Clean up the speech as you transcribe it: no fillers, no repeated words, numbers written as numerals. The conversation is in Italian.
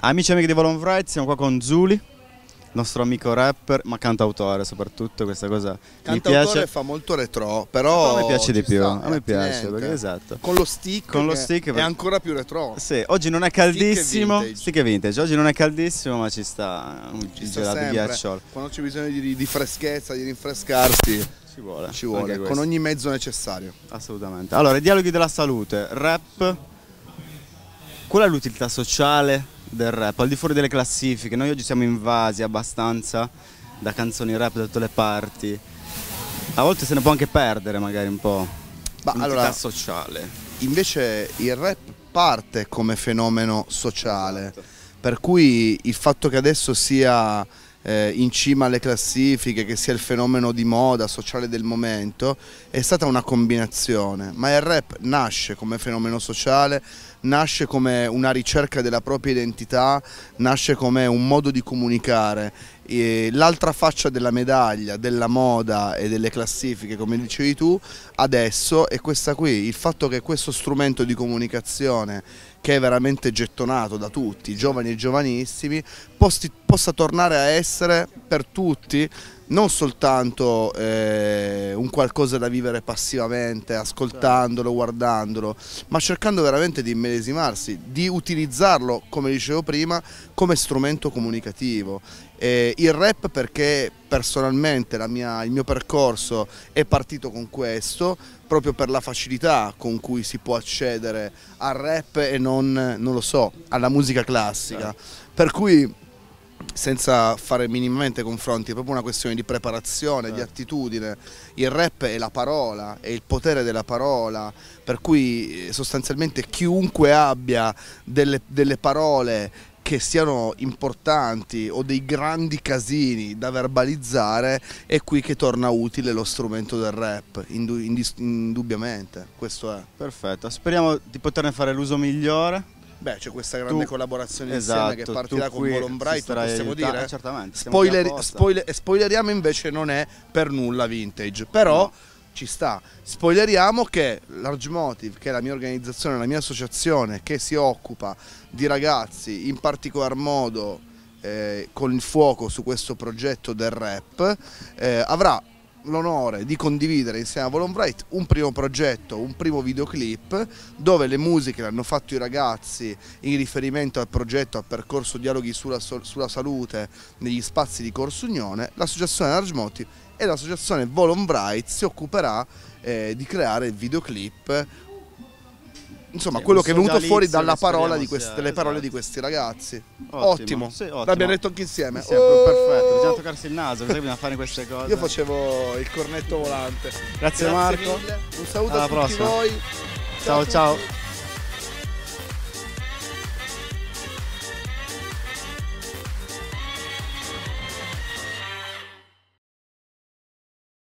Amici e amiche di Volonwrite, siamo qua con Zuli, nostro amico rapper, ma cantautore soprattutto, questa cosa cantautore mi piace. Fa molto retro, però a me piace di più, a me piace, perché esatto. Con lo stick, è ancora più retro. Sì, oggi non è caldissimo, stick e vintage, oggi non è caldissimo, ma ci sta un gelato di ghiacciolo. Quando c'è bisogno di freschezza, di rinfrescarsi, ci vuole con ogni mezzo necessario. Assolutamente. Allora, i dialoghi della salute, rap. Qual è l'utilità sociale del rap, al di fuori delle classifiche? Noi oggi siamo invasi abbastanza da canzoni rap da tutte le parti, a volte se ne può anche perdere magari un po', ma allora, sociale. Invece il rap parte come fenomeno sociale, esatto. Per cui il fatto che adesso sia in cima alle classifiche, che sia il fenomeno di moda sociale del momento, è stata una combinazione, ma il rap nasce come fenomeno sociale, nasce come una ricerca della propria identità, nasce come un modo di comunicare. L'altra faccia della medaglia, della moda e delle classifiche, come dicevi tu, adesso è questa qui, il fatto che questo strumento di comunicazione, che è veramente gettonato da tutti, giovani e giovanissimi, possa tornare a essere per tutti non soltanto un qualcosa da vivere passivamente, ascoltandolo, guardandolo, ma cercando veramente di immedesimarsi, di utilizzarlo, come dicevo prima, come strumento comunicativo. Il rap, perché personalmente il mio percorso è partito con questo, proprio per la facilità con cui si può accedere al rap e non lo so, alla musica classica, per cui senza fare minimamente confronti, è proprio una questione di preparazione, di attitudine. Il rap è la parola, è il potere della parola, per cui sostanzialmente chiunque abbia delle parole che siano importanti o dei grandi casini da verbalizzare, è qui che torna utile lo strumento del rap, indubbiamente, questo è. Perfetto, speriamo di poterne fare l'uso migliore. Beh, c'è questa grande collaborazione insieme che partirà con Volonwrite, possiamo dire? Certamente. Spoileriamo invece non è per nulla vintage, però no, ci sta. Spoileriamo che Large Motive, che è la mia organizzazione, la mia associazione che si occupa di ragazzi, in particolar modo con il fuoco su questo progetto del rap, avrà l'onore di condividere insieme a Volonwrite un primo progetto, un primo videoclip dove le musiche l'hanno fatto i ragazzi in riferimento al progetto, al percorso Dialoghi sulla Salute negli spazi di Corso Unione. L'associazione Large Motive e l'associazione Volonwrite si occuperà di creare il videoclip, insomma, quello che è venuto fuori dalla parola di le parole di questi ragazzi. Ottimo, sì, ottimo. L'abbiamo detto anche insieme. Perfetto, bisogna toccarsi il naso, così bisogna fare queste cose. Io facevo il cornetto volante. Grazie Marco, mille. Un saluto alla prossima. Voi. Ciao ciao.